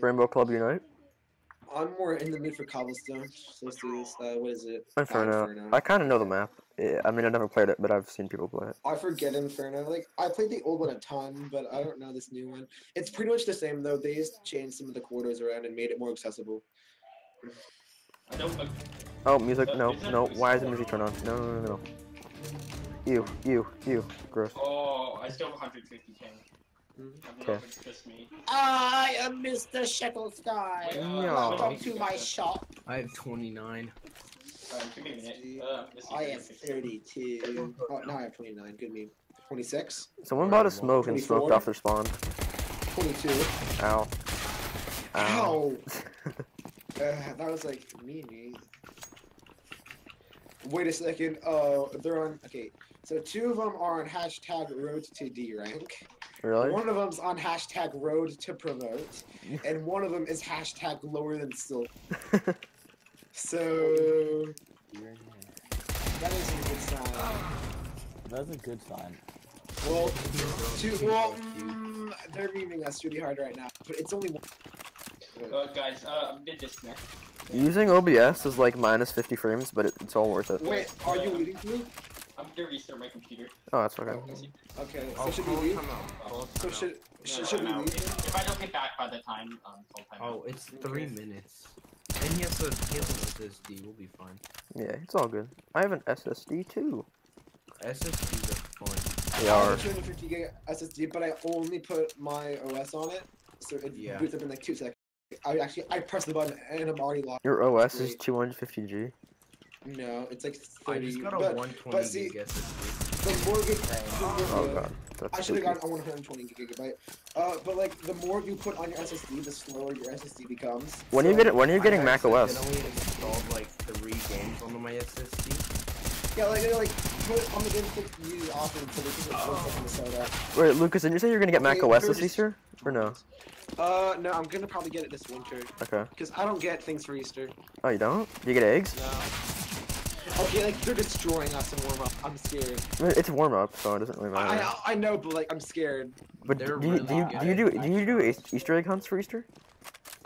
Rainbow Club Unite. I'm more in the mood for cobblestone. So let's do this. What is it? Inferno. Inferno. I kind of know the map. Yeah, I mean, I never played it, but I've seen people play it. I forget Inferno. Like, I played the old one a ton, but I don't know this new one. It's pretty much the same, though. They just changed some of the corridors around and made it more accessible. I don't, oh, music. No, no. Why is the music turned on? No, no, no, no. Ew. Gross. Oh, I still have 150k. Okay. I am Mr. Shettlesky. Welcome to my shop. I have 29. Give me a minute. I have 32. Oh, now I have 29. Good meme. 26. Someone bought a smoke and smoked off their spawn. 22. Ow. Ow. That was like meanie. Wait a second. Oh, they're on. Okay. So two of them are on hashtag road to D rank. Really? One of them's on hashtag road to promote, and one of them is hashtag lower than silk. So that is a good sign. That's a good sign. Well, they're memeing us really hard right now, but it's only one. Guys, I'm gonna disconnect. Using OBS is like -50 frames, but it's all worth it. Wait, are you leading to me? I'm gonna restart my computer. Oh, that's okay. Okay, so should we leave? So should we leave? If I don't get back by the time, oh, it's 3 minutes. And he has an SSD, we'll be fine. Yeah, it's all good. I have an SSD too. SSDs are fun. They are. I have a 250 gig SSD, but I only put my OS on it, so it boots up in like 2 seconds. I press the button and I'm already locked. Your OS is 250G. No, it's like 30. I just got a 120 gig SSD. The more gig, I should have gotten a 120 gigabyte. But like the more you put on your SSD, the slower your SSD becomes. When so, you get it, when you're getting macOS. I only installed like 3 games onto my SSD. Yeah, like put it on the games that you use often, so this is like soda. Wait, Lucas, did you say you're gonna get macOS this Easter or no? No, I'm gonna probably get it this winter. Okay. Because I don't get things for Easter. Oh, you don't? You get eggs? No. Okay, like, they're destroying us in warm-up. I'm scared. It's warm-up, so it doesn't really matter. I know, but, like, I'm scared. But do you do Easter egg hunts for Easter?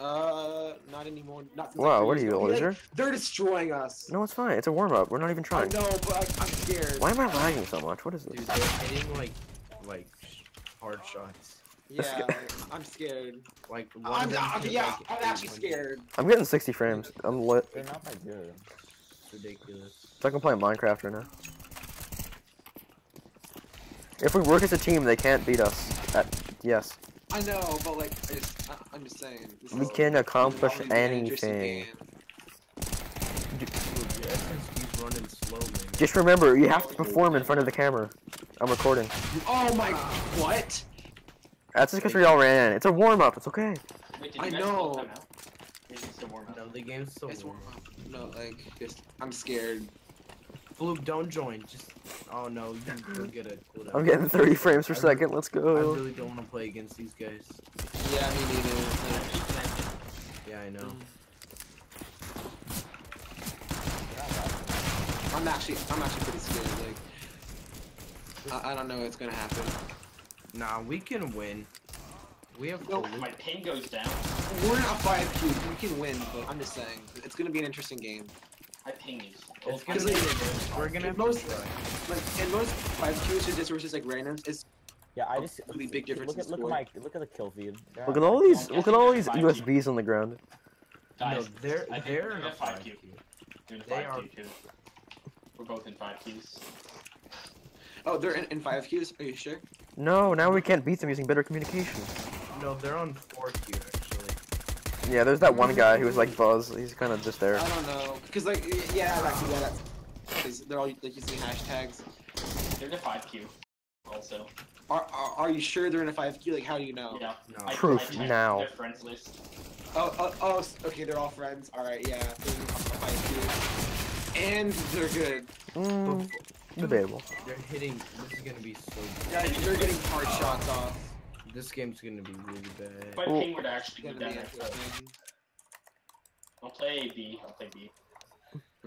Not anymore. Not since wow, what are you, older? Like, they're destroying us. No, it's fine. It's a warm-up. We're not even trying. I know, but I'm scared. Why am I lagging so much? What is this? Dude, they're hitting, like, hard shots. Yeah, I'm scared. Like, I'm actually scared. I'm getting 60 frames. I'm lit. They're not my good. Ridiculous. So I can play Minecraft right now. If we work as a team, they can't beat us. Yes. I know, but like, I'm just saying. We can accomplish anything. Just remember, you have to perform in front of the camera. I'm recording. Oh my! What? That's just because we all ran. It's a warm up. It's okay. Wait, I know. No, the game's so warm up. No, like, just, I'm scared. Bloop, don't join, just, oh no, you'll get it. I'm getting 30 frames per second, let's go. I really don't want to play against these guys. Yeah, me neither. Yeah, I know. I'm actually pretty scared, like, I don't know what's gonna happen. Nah, we can win. We have my ping goes down. We're not 5-cube. We can win, but I'm just saying it's gonna be an interesting game. My ping is. It's gonna be we're gonna have most in most 5-cubes are just like randoms. It's I just really big difference. Look at the kill feed. Look at all these USBs on the ground. Guys, no, they're in a 5-cube. They're in a 5-cube. We're both in 5-cubes. Oh, they're in 5-cubes. Are you sure? No, now we can't beat them using better communication. No, they're on 4Q actually. Yeah, there's that one guy who was like Buzz. He's kind of just there. I don't know, cause like because they're all like using hashtags. They're in a 5Q. Also. Are you sure they're in a 5Q? Like, how do you know? Yeah. No. Proof now. Their friends list. Oh. Okay, they're all friends. All right, yeah. They're in a 5Q. And they're good. Mm, debatable. They're hitting. This is gonna be so good. Yeah, they're getting hard shots off. This game's gonna be really bad. My ping would actually go down next time. I'll play B.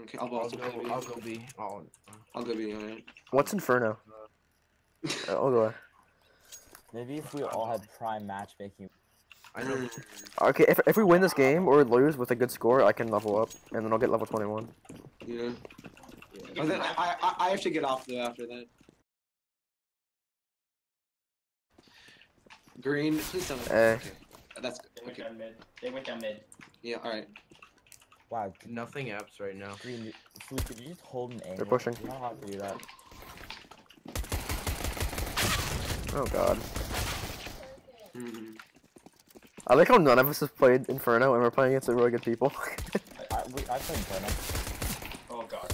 Okay, I'll go B. I'll go B, alright. What's Inferno? I'll go A. Maybe if we all had prime matchmaking. I know. Okay, if we win this game or lose with a good score, I can level up, and then I'll get level 21. Yeah. Yeah. Then I have to get off though after that. Green, please don't. Okay. That's good. They went down mid. They went down mid. Yeah. All right. Wow. Nothing apps right now. Green, could you just hold an angle? They're pushing. You don't have to do that. Oh god. Mm-hmm. I like how none of us have played Inferno and we're playing against really good people. I played Inferno. Oh god,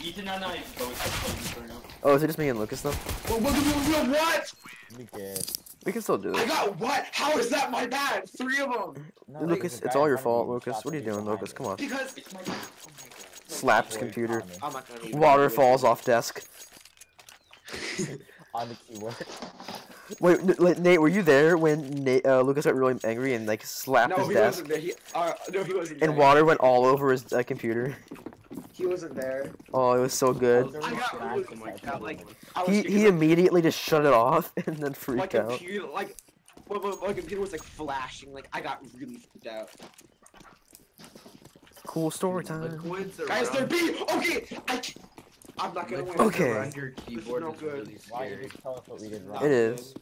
you did not know I both played Inferno. Oh, is it just me and Lucas then? What? We did. We can still do it. I got what? How is that my bad? 3 of them! No, Lucas, it's all your fault, Lucas. What are you doing, Lucas? Come on. Because it's my god. Oh my god. Slaps computer. Water falls off desk. On the keyboard. Wait, Nate, were you there when Lucas got really angry and like slapped his desk? No, he wasn't there. And water went all over his computer. He wasn't there. Oh, it was so good. He immediately just shut it off and then freaked out. My computer was like flashing. Like I got really freaked out. Cool story time. Guys, they're beat. Okay, I'm not gonna win. Okay. Your keyboard is really scary. It is.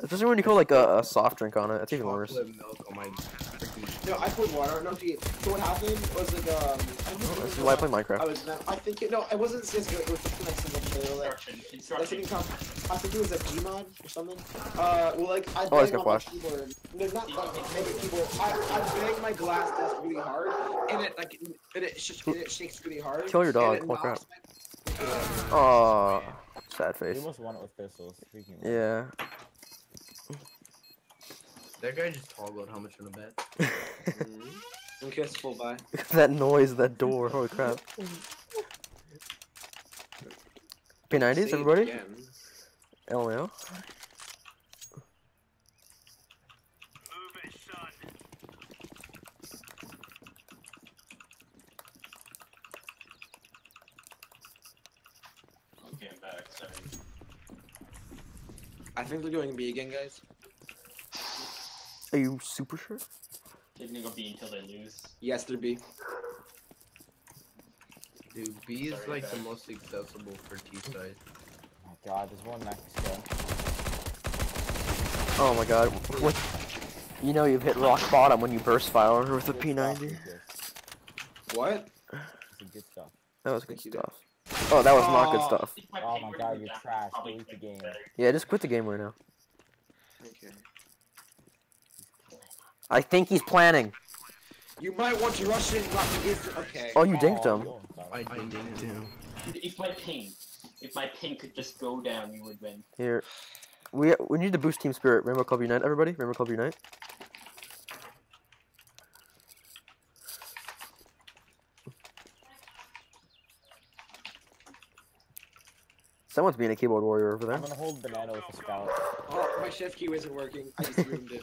Especially when you put like a soft drink on it. That's even worse. No, I put water. No, dude. So what happened was like this is why I play Minecraft. I wasn't CSGO. It was something like I think it was a Gmod or something. Well, like I banged on my keyboard. No, not banged my keyboard. I banged my glass desk really hard, and it shakes really hard. Kill your dog. Oh crap. Oh, sad face. We almost won it with pistols. Yeah. That guy just toggled how much in a bet. Okay, it's full by. That noise, that door, holy crap. P90s, everybody? LOL. I'm getting back, sorry. I think they're doing B again, guys. Are you super sure? They're gonna go B until they lose. Yes, they're B. Dude, B is like the most accessible for T-side. Oh my god, there's one next to Oh my god, what? You know you've hit rock bottom when you burst fire with a P90. What? Good stuff. That was good stuff. Oh, that was not good stuff. Oh my god, you're trash. Quit the game. Yeah, just quit the game right now. Okay. I think he's planning. You might want to rush in. Okay. Oh, you dinked him. I dinked him. If my ping could just go down, we would win. Here, we need to boost team spirit. Rainbow Club Unite, everybody. Rainbow Club Unite. Someone's being a keyboard warrior over there. I'm gonna hold banana with a scout. Oh, my shift key isn't working. I just ruined it.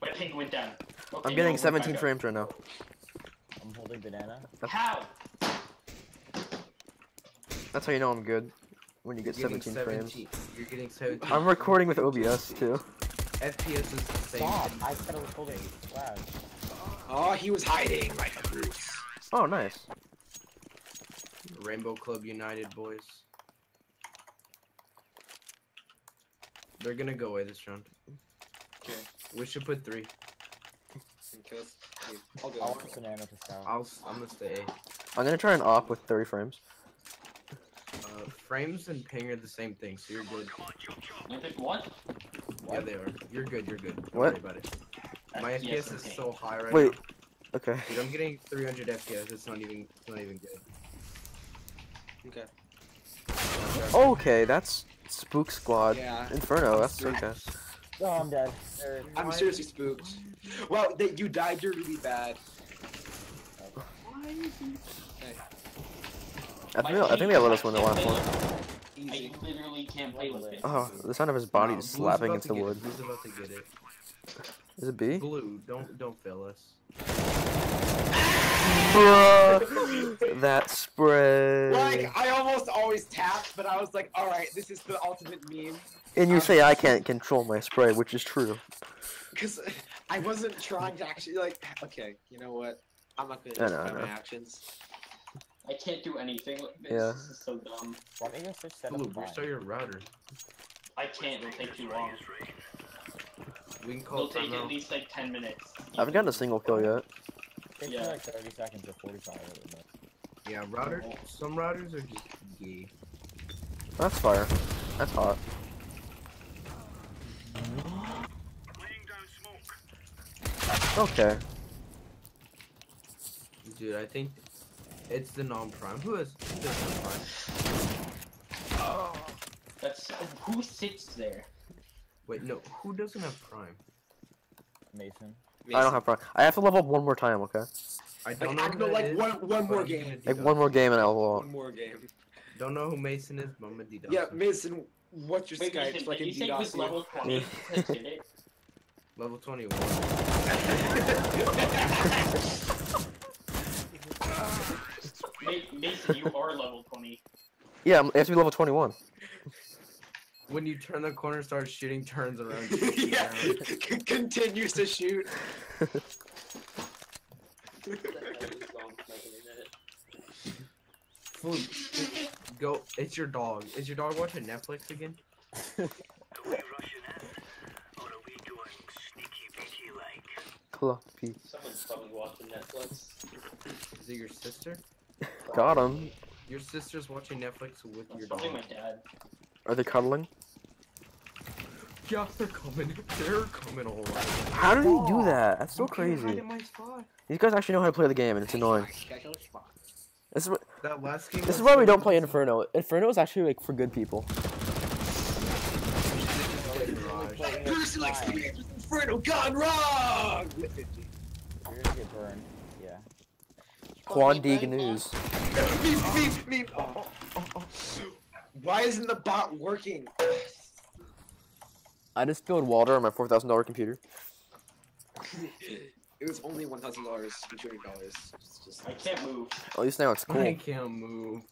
My ping went down. Okay, I'm getting 17 frames right now. I'm holding banana. How? That's how you know I'm good. When you get 17 frames. You're getting 17. I'm recording with OBS too. FPS is the same. Stop. I said I was holding. Wow. Oh, he was hiding right under. Oh, nice. Rainbow Club United, boys. They're gonna go away this round. Okay. We should put 3. I'm gonna stay A. I'm gonna try an op with 30 frames. Frames and ping are the same thing, so you're good. You think what? Yeah, they are. You're good, you're good. Don't worry about it. My FPS is so high right now. Wait. Okay. Dude, I'm getting 300 FPS. It's not even good. Okay. Okay, that's Spook Squad. Yeah. Inferno, that's okay. Oh, I'm dead. I'm seriously spooked. Well, you died. You're really bad. Okay. I think they let us win the last one. Easy. I literally can't play with it. Oh, the sound of his body just slapping against the wood. He's about to get it. Is it B? Blue, don't fail us. Bruh, that spread. Like I almost always tapped, but I was like, all right, this is the ultimate meme. And you say I can't control my spray, which is true. Because I wasn't trying to actually, like, okay, you know what? I'm not going to explain my actions. I can't do anything with this. Yeah. This is so dumb. Why don't you switch that up? Ooh, restart your router. I can't. It'll take too long. We can call it'll take at least like 10 minutes. I haven't gotten a single kill yet. It's yeah. Like 30 seconds or 45. Yeah, router. Some routers are just gay. That's fire. That's hot. Okay. Dude, I think it's the non-prime. Who is the non-prime? Oh, that's who sits there. Wait, no. Who doesn't have prime? Mason. I don't have prime. I have to level up one more time. Okay. I don't like, know. I like is, one more game. Like one more game and I'll level up. One more game. Don't know who Mason is, but I'm a DDoS. Yeah, Mason. What's your Skype? Mason, like did you say it was level 20? Level 21. Mason, you are level 20. Yeah, I have to be level 21. When you turn the corner, starts shooting, turns around. Yeah, continues to shoot. Go. It's your dog. Is your dog watching Netflix again? Someone's probably watching Netflix. Is it your sister? Got him. Your sister's watching Netflix with your dog. My dad. Are they cuddling? Yeah, they're coming. They're coming all right. How did he do that? That's so crazy. These guys actually know how to play the game, and it's annoying. This is what, that last game this is why we don't play Inferno. Inferno is actually like for good people. Person likes to be Inferno gone wrong! You're gonna get burned. Yeah. Quandig news. Beep. Why isn't the bot working? I just spilled water on my $4,000 computer. It was only $1,000, $200. I can't move. At least now it's cool. I can't move.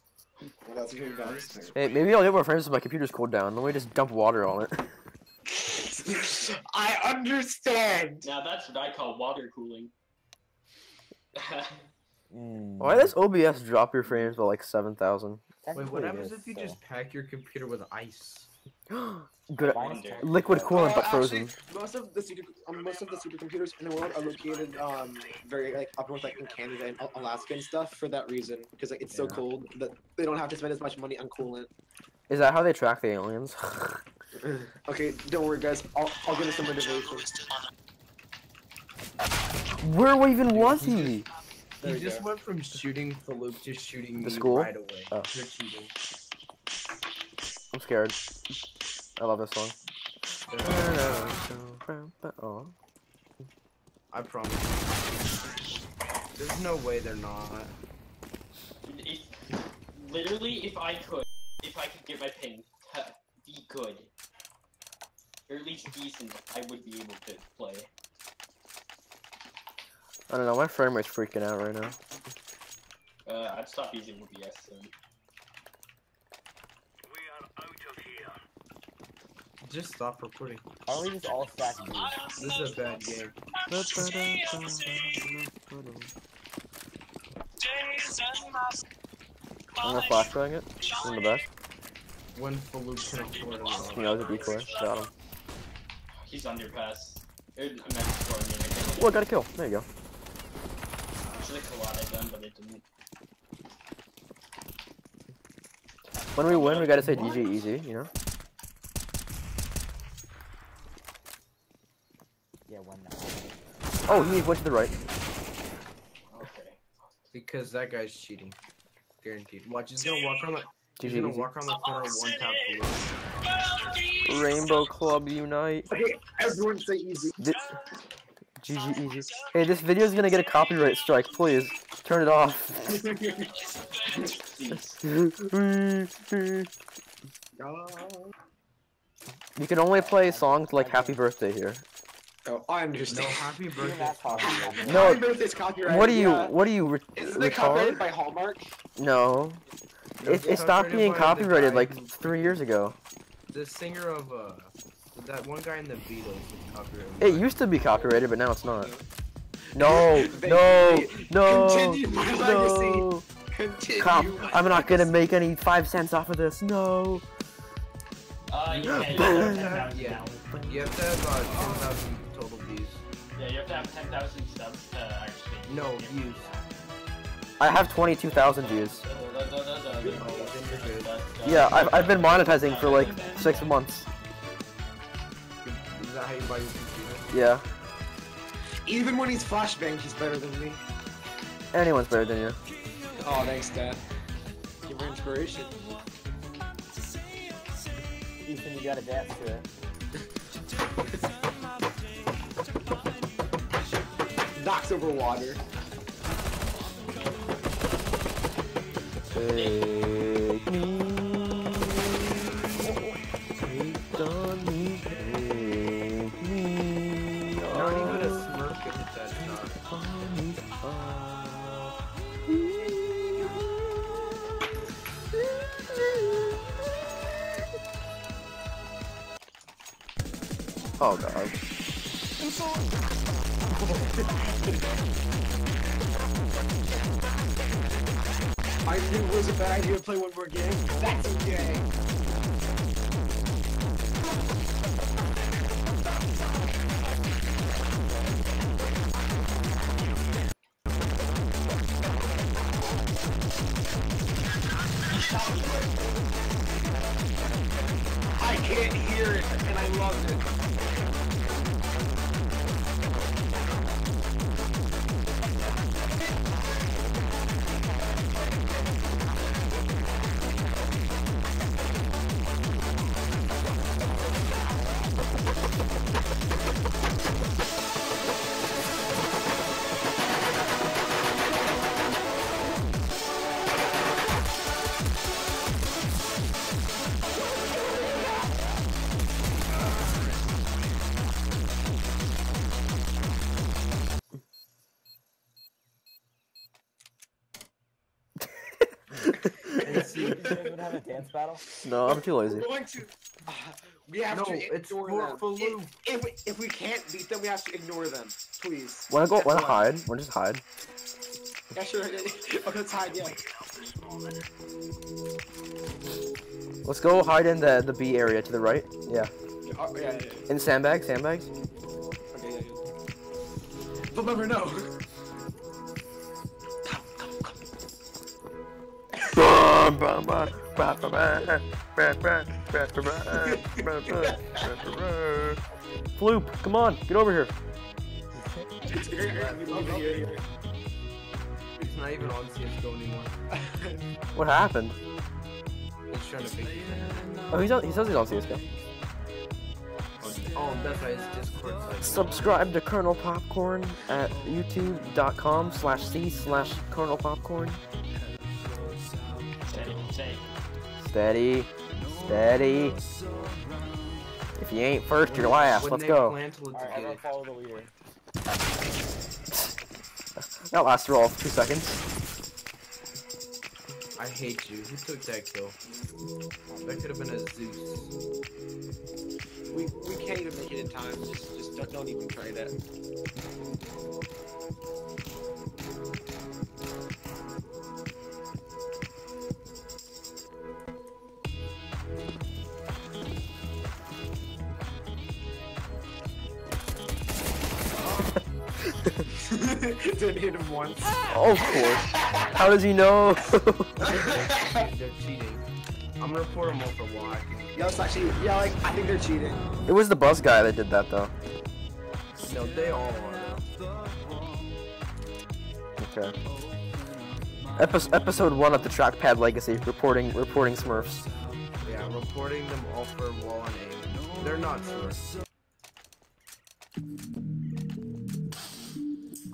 $1,200. Hey, maybe I'll get more friends if my computer's cooled down. Then we just dump water on it. I understand. Now that's what I call water cooling. Why does OBS drop your frames by like 7,000? Wait, what happens if you just pack your computer with ice? Good liquid coolant, but frozen. Actually, most of the supercomputers in the world are located very like up north, like in Canada and Alaska and stuff for that reason, because like it's so cold that they don't have to spend as much money on coolant. Is that how they track the aliens? Okay, don't worry, guys. I'll get us some motivation. Where even was he? He just went from shooting Falup to shooting the school right away. Oh. You're cheating. I'm scared. I love this song. Oh. I promise. There's no way they're not. Literally, if I could get my ping, be good, or at least decent, I would be able to play. I don't know. My frame rate's freaking out right now. I'd stop using OBS soon. Just stop recording. Are we just all stacking? This is a bad game. I'm gonna flashbang it. In the back. One full loop connects to it. Yeah, that was a decoy. Got him. He's underpass. Oh, I got a kill. There you go. I should have collided them, but it didn't. When we win, we gotta say DJ easy, you know? Yeah, one now. Oh, he went to the right. Okay. Because that guy's cheating. Guaranteed. Watch, he's gonna walk on the corner one time. Rainbow Club Unite. Okay, everyone say easy. GG easy. Hey, this video's gonna get a copyright strike, please. Turn it off. You can only play songs like Happy Birthday here. Oh, I understand. No, Happy Birthday. No, Happy Birthday's copyrighted. What do you Isn't it copyrighted by Hallmark? No. It stopped being copyrighted like 3 years ago. the singer of that one guy in the Beatles is copyrighted. It used to be copyrighted, but now it's not. No, no, no, continue my legacy. Continue. I'm not gonna make any 5 cents off of this. No. Yeah. You have to have 10,000 total views. Yeah, you have to have 10,000 subs to actually. No views. I have 22,000 views. Yeah, I've been monetizing for like 6 months. Is that how you buy your computer? Yeah. Even when he's flashbang, he's better than me. Anyone's better than you. Oh, thanks, Dad. Give her inspiration. Ethan, you gotta dance to it. Knocks over water. Take me. Take on me. Take me. Not even a smirk if it's that time. Oh god. I knew it was a bad idea to play one more game. That's okay. I can't hear it, and I loved it. Battle? No, I'm too lazy. We're going to, we have no, to ignore them. If we can't beat them, we have to ignore them. Please. Wanna go? Wanna hide? Wanna just hide? Yeah, sure. Okay, let's hide. Yeah. Let's go hide in the B area to the right. Yeah. Yeah. In sandbags. Sandbags. Okay. Yeah, yeah. They'll never know. Come, come, come. Floop, come on, get over here. It's not even on CSGO anymore. What happened? He's trying to pick it up. Oh, he says he's on CSGO. Oh, that's why his Discord site. Subscribe to Colonel Popcorn at youtube.com/c/Colonel Popcorn. Steady, steady. If you ain't first, you're last. Let's go. Alright, I'll follow the leader. That last roll, 2 seconds. I hate you. Who took that kill? That could have been a Zeus. We can't even make it in time. Just don't even try that. Didn't hit him once. Oh, of course. How does he know? They're cheating. I'm gonna report him over why. Yeah, it's actually, yeah, like, I think they're cheating. It was the bus guy that did that, though. No, they all are. Okay. Episode 1 of the Trackpad Legacy, reporting Smurfs. Yeah, reporting them all for wall and aim. They're not Smurfs.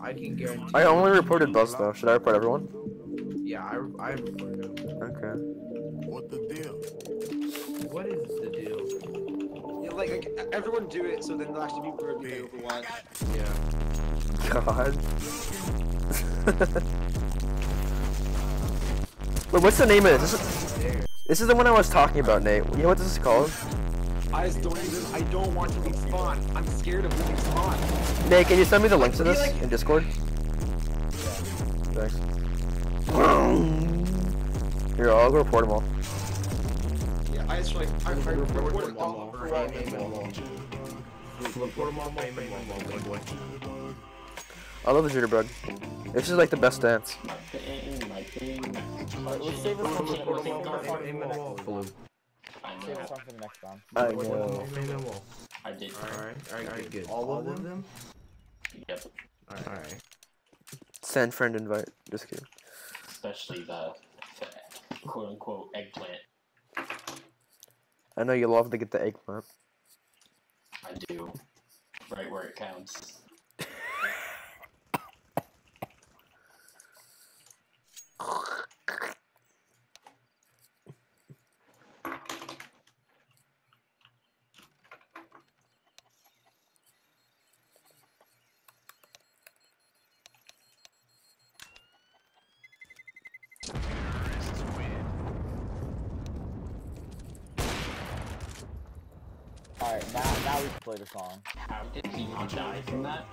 I can guarantee. I only reported Buzz though. Should I report everyone? Yeah, I reported everyone. Okay. What the deal? What is the deal? Yeah, like everyone do it, so then they'll actually be worthy of Overwatch. Yeah. God. Wait, what's the name of this? This is the one I was talking about, Nate. You know what this is called? I just don't even, I don't want to leave spawn. I'm scared of leaving spawn. Nate, can you send me the links to this in Discord? Thanks. Here, I'll go report them all. Yeah, I just like, I report them all. I love the jitterbug. This is like the best dance. Alright, let's save us something for the next round. I know. I did. Alright, good. All of them? Yep. Alright. Send friend invite. Just kidding. Especially the quote unquote eggplant. I know you love to get the eggplant. I do. Right where it counts. Alright, now we can play the song. How did he not die from that?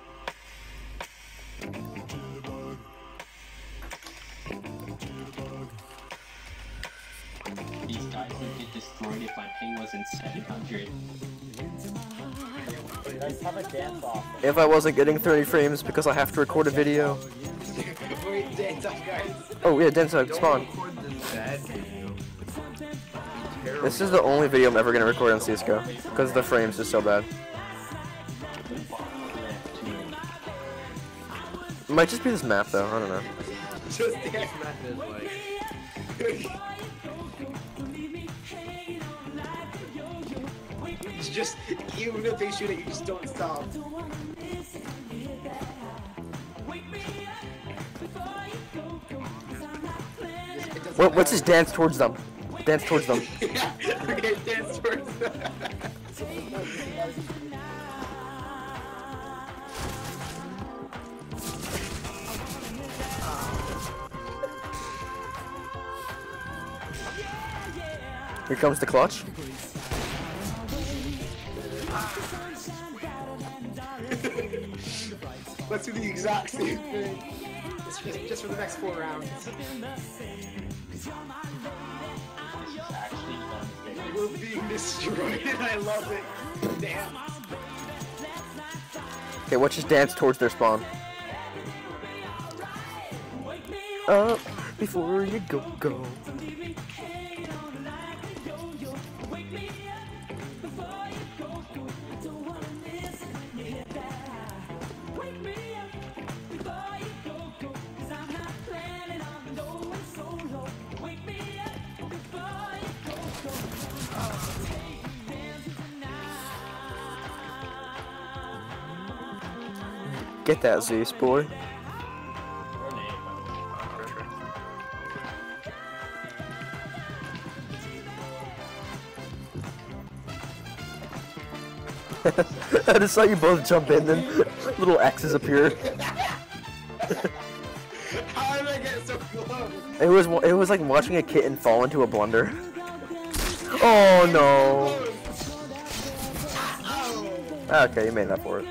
These guys would get destroyed if my ping wasn't 700. If I wasn't getting 30 frames because I have to record a video. Wait, dance up, guys. Oh yeah, dance up, spawn. This is the only video I'm ever going to record on CSGO, because the frames are so bad. It might just be this map though, I don't know. Just this map is like... It's just, even if they shoot it, you just don't stop. What's his dance towards them? Dance towards them. Okay, dance towards them. Here comes the clutch. Let's do the exact same thing. Just for the next 4 rounds. We're being destroyed and I love it. Damn. Okay, watch this dance towards their spawn. Up before you go. Get that, Zeus boy. I just saw you both jump in, then little X's appear. How did I get so close? It was like watching a kitten fall into a blender. Oh no! Okay, you made that for it.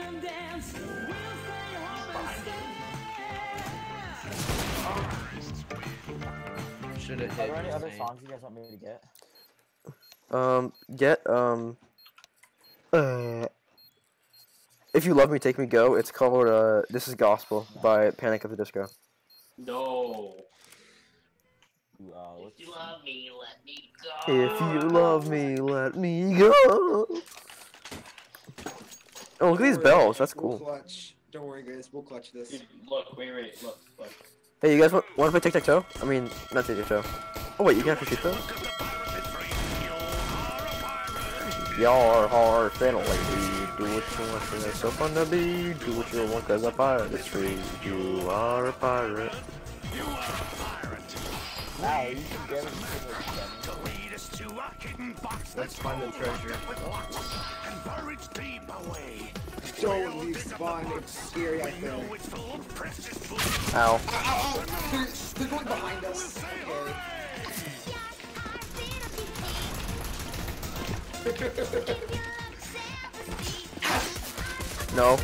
Are there any other songs you guys want me to get? If You Love Me, Take Me, Go. It's called, This Is Gospel by Panic at the Disco. No. If you love me, let me go. If you love me, let me go. Oh, look at these bells. That's cool. We'll clutch. Don't worry, guys. We'll clutch this. Dude, look, wait, look. Hey, you guys want to play tic-tac-toe? I mean, not tic-tac-toe. Oh wait, you can actually shoot those? Y'all are hard, fan lady. Do what you want, cause it's so fun to be. Do what you want, cause a pirate is free. You are a pirate. You are a pirate. Wow, you can get it. Let's find the treasure. And bury it deep away. Don't leave spawn, it's scary, I know. Ow. Ow. They're going behind us. Okay. No.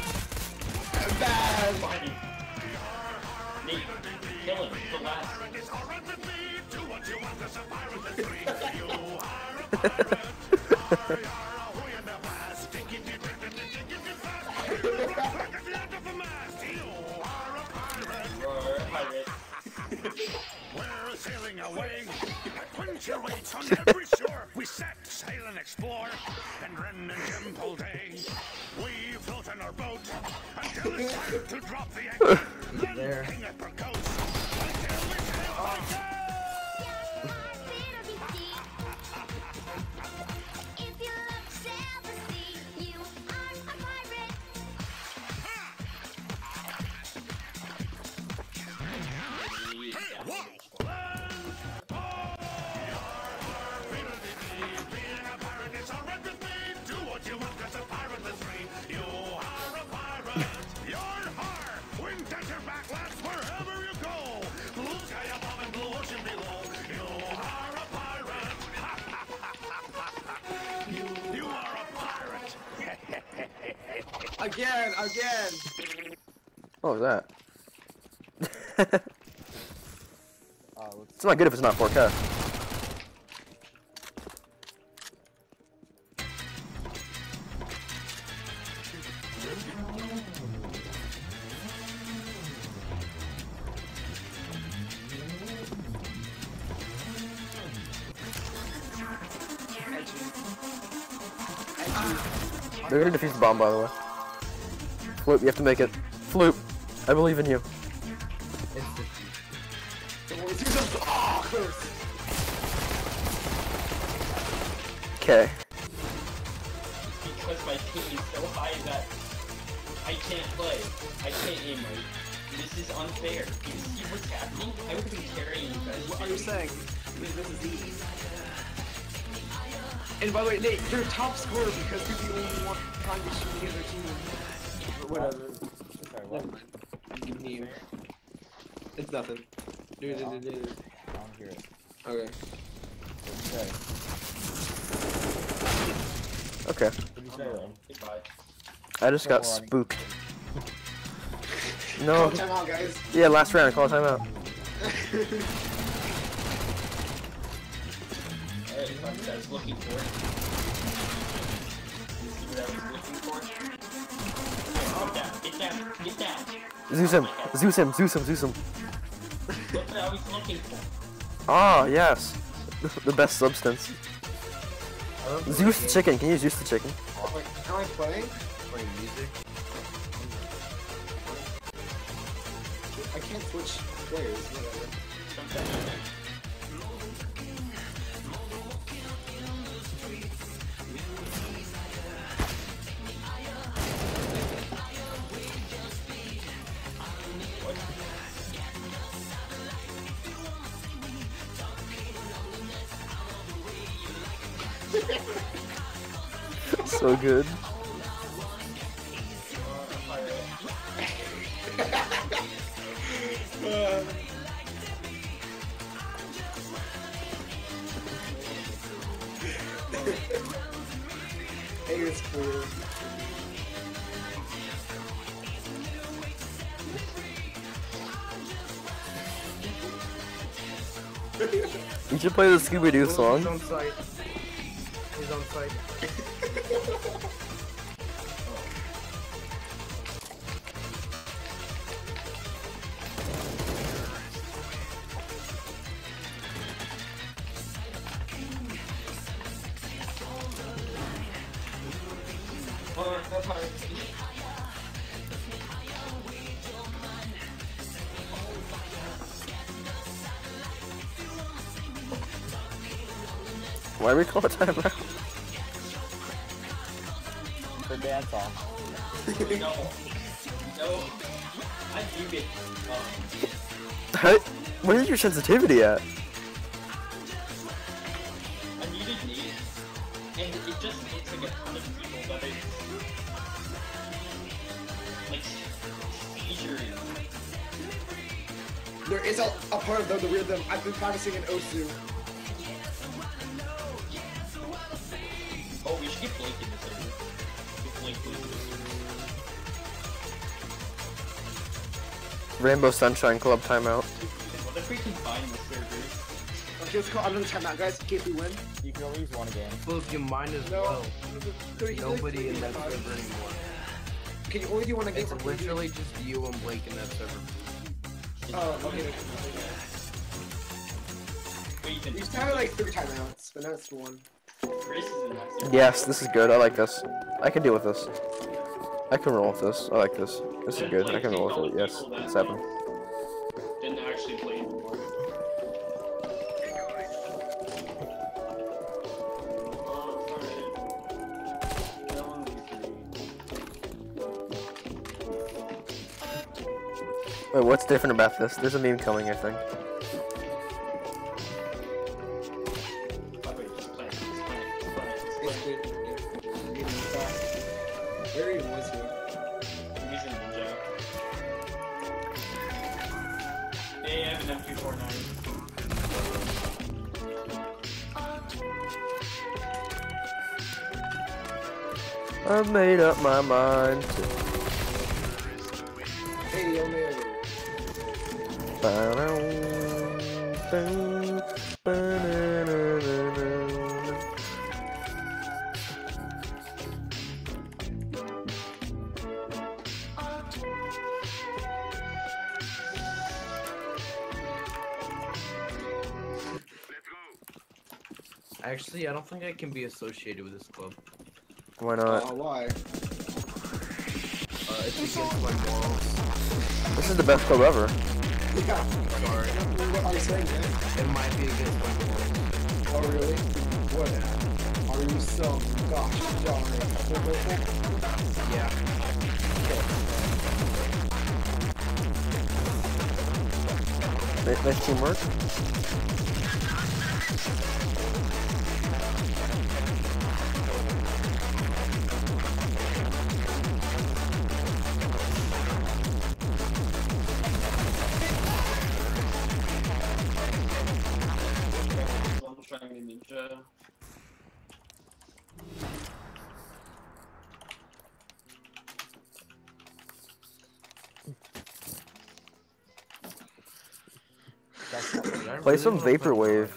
We're sailing away at winter waits on every shore. We set sail and explore and run and jump all day. We float on our boat until it's time to drop the anchor. Then hang up our coast until we sail away. Again! What was that? It's not good if it's not 4K. They're gonna defuse the bomb, by the way. Floop, you have to make it. Floop, I believe in you. Okay. Because my ping is so high that I can't play. I can't aim right. This is unfair. Do you see what's happening? I would have been carrying you guys. What are you saying? This is easy. And by the way, Nate, you're top scorer because you're the only one trying to shoot the other team. Whatever. Okay, well. Never mind. It's nothing. Yeah, I don't hear it. Okay. Okay. I just got spooked. No. Time out, guys. Yeah, last round. Call time out. Alright, if I was looking for it. See what I was looking for? Get down. Zeus him. Zeus him. Zeus him. Zeus him. What the hell he's looking for? Ah, yes. The best substance. Zeus the chicken. Can you use Zeus the chicken? Wait, am I playing? Playing music. I can't switch players. Whatever. Sometimes. So good. Hey, it's cool. You should play the Scooby-Doo song. He's on site. He's on site. Why we call it timeout? For dance off. No. No. I do it. Where is your sensitivity at? I needed knees. And it just looks like a ton of people that it's like seizures. There is a part of the rhythm. I've been practicing in Osu. Rainbow Sunshine Club timeout. Well, they're freaking fine with servers. Okay, let's call another timeout, guys, in case we win. You can only use one again. Well, if you might as well. There's nobody in that server anymore. Can you only do one again? It's literally just you and Blake in that server. Oh, okay. He's kind of like 3 timeouts, but now it's 1. Yes, this is good. I like this. I can deal with this. I can roll with this. I like this. This is good. I can roll with it. Yes, it's happening. Didn't actually play before. Wait, what's different about this? There's a meme coming, I think. I've made up my mind to. Hey, actually, I don't think I can be associated with this club. Why not? Why? It's against my morals. This is the best club ever. Yeah. Sorry. What are you saying, man? It might be against my morals. Oh, really? What? Are you so gosh darn it? Yeah. Nice, nice teamwork. Play some vaporwave.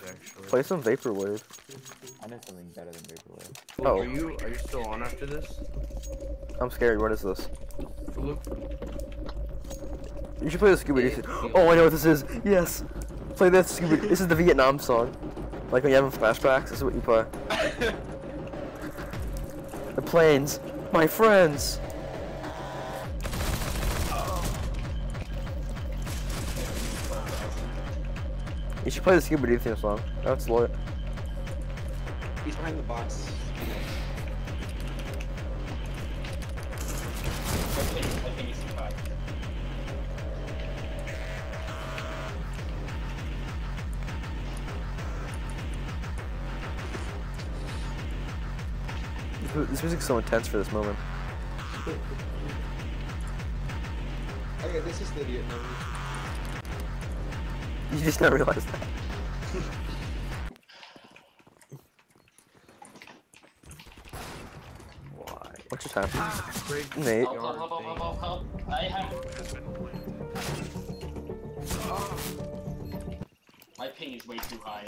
Play some vaporwave. I know something better than vaporwave. Oh, are you still on after this? I'm scared. What is this? You should play the Scooby-Doo. Oh, I know what this is. Yes. Play this Scooby-Doo. This is the Vietnam song. Like when you have flashbacks, this is what you play. The planes, my friends. You should play the Scooby-Doo theme song. That's lit. He's behind the box. I think he's survived. This music's so intense for this moment. Okay, this is the idiot moment. You just don't realize that. Why? What just happened? Nate. Help. I have... My ping is way too high.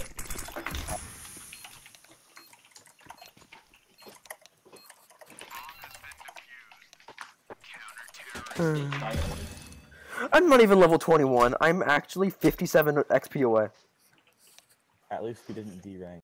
I'm not even level 21. I'm actually 57 XP away. At least we didn't D rank.